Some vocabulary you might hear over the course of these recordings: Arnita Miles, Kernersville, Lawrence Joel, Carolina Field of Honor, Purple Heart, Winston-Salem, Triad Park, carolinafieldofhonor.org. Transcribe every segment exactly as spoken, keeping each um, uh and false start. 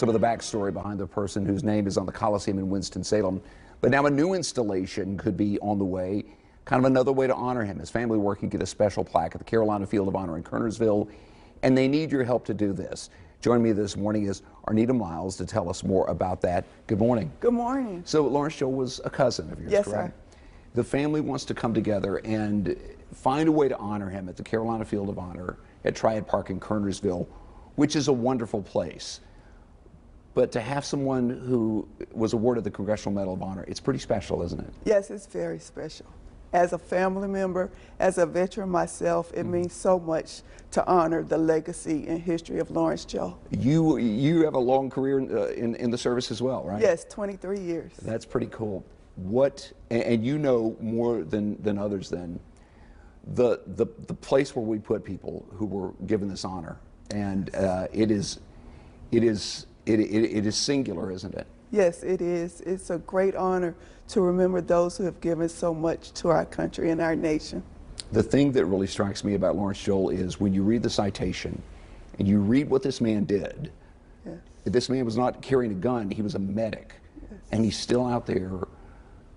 some of the backstory behind the person whose name is on the Coliseum in Winston-Salem. But now a new installation could be on the way, kind of another way to honor him. His family working to get a special plaque at the Carolina Field of Honor in Kernersville, and they need your help to do this. Joining me this morning is Arnita Miles to tell us more about that. Good morning. Good morning. So Lawrence Joel was a cousin of yours, yes, correct? Yes, sir. The family wants to come together and find a way to honor him at the Carolina Field of Honor at Triad Park in Kernersville, which is a wonderful place. But to have someone who was awarded the Congressional Medal of Honor, it's pretty special, isn't it? Yes, it's very special. As a family member, as a veteran myself, it mm-hmm. means so much to honor the legacy and history of Lawrence Joel. You you have a long career in, uh, in, in the service as well, right? Yes, twenty-three years. That's pretty cool. What, and, and you know more than, than others then, the, the, the place where we put people who were given this honor. And uh, it is, it is, it, it, it is singular, isn't it? Yes, it is. It's a great honor to remember those who have given so much to our country and our nation. The thing that really strikes me about Lawrence Joel is when you read the citation and you read what this man did, yes. This man was not carrying a gun, he was a medic. Yes. And he's still out there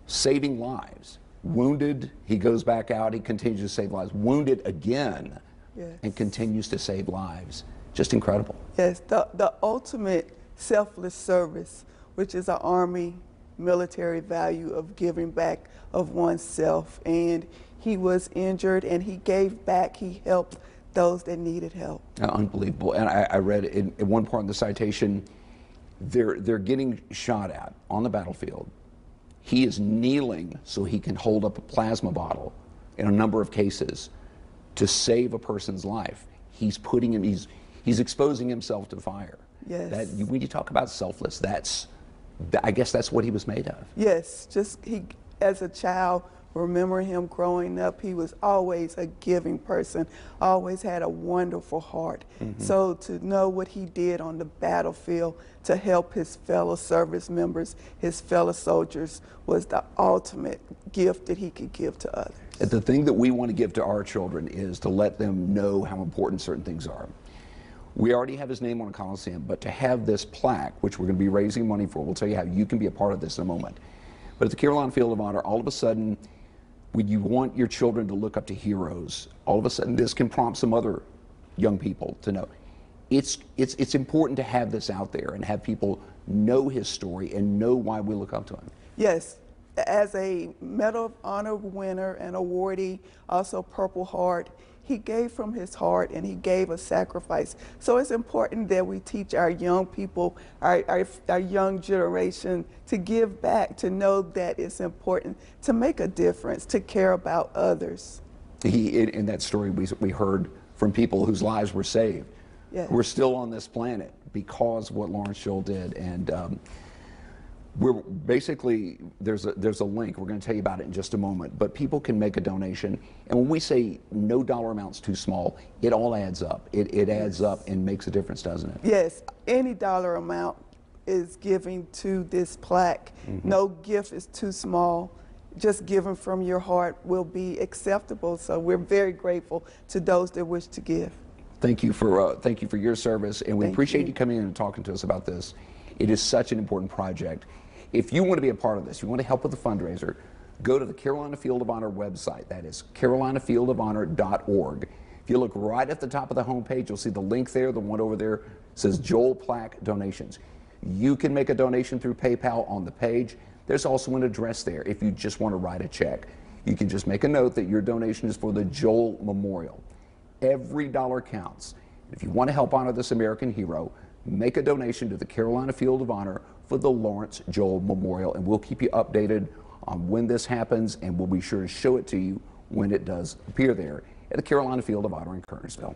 saving lives. Wounded, he goes back out, he continues to save lives. Wounded again, yes. And continues to save lives. Just incredible. Yes, the, the ultimate selfless service, which is an Army military value of giving back of oneself. And he was injured and he gave back, he helped those that needed help. Uh, unbelievable. And I, I read in, in one part in the citation, they're, they're getting shot at on the battlefield. He is kneeling so he can hold up a plasma bottle in a number of cases to save a person's life. He's putting him, he's, he's exposing himself to fire. Yes. That, when you talk about selfless, that's, I guess that's what he was made of. Yes, just he, as a child, remember him growing up, he was always a giving person, always had a wonderful heart. Mm-hmm. So to know what he did on the battlefield to help his fellow service members, his fellow soldiers, was the ultimate gift that he could give to others. The thing that we want to give to our children is to let them know how important certain things are. We already have his name on a Coliseum, but to have this plaque, which we're going to be raising money for, we'll tell you how you can be a part of this in a moment. But at the Carolina Field of Honor, all of a sudden, when you want your children to look up to heroes, all of a sudden this can prompt some other young people to know. It's, it's, it's important to have this out there and have people know his story and know why we look up to him. Yes. As a Medal of Honor winner and awardee, also Purple Heart, he gave from his heart and he gave a sacrifice. So it's important that we teach our young people, our, our, our young generation, to give back, to know that it's important to make a difference, to care about others. He, in, in that story we, we heard from people whose lives were saved. Yes. We're still on this planet because of what Lawrence Joel did. And um, we're basically, there's a, there's a link, we're going to tell you about it in just a moment, but people can make a donation, and when we say no dollar amount's too small, it all adds up. It, it adds up and makes a difference, doesn't it? Yes, any dollar amount is giving to this plaque. Mm-hmm. No gift is too small. Just giving from your heart will be acceptable, so we're very grateful to those that wish to give. Thank you for, uh, thank you for your service, and we thank appreciate you. you coming in and talking to us about this. It is such an important project. If you want to be a part of this, you want to help with the fundraiser, go to the Carolina Field of Honor website. That is carolina field of honor dot org. If you look right at the top of the homepage, you'll see the link there. The one over there says Joel Plaque Donations. You can make a donation through PayPal on the page. There's also an address there if you just want to write a check. You can just make a note that your donation is for the Joel Memorial. Every dollar counts. If you want to help honor this American hero, make a donation to the Carolina Field of Honor for the Lawrence Joel Memorial, and we'll keep you updated on when this happens, and we'll be sure to show it to you when it does appear there at the Carolina Field of Honor in Kernersville.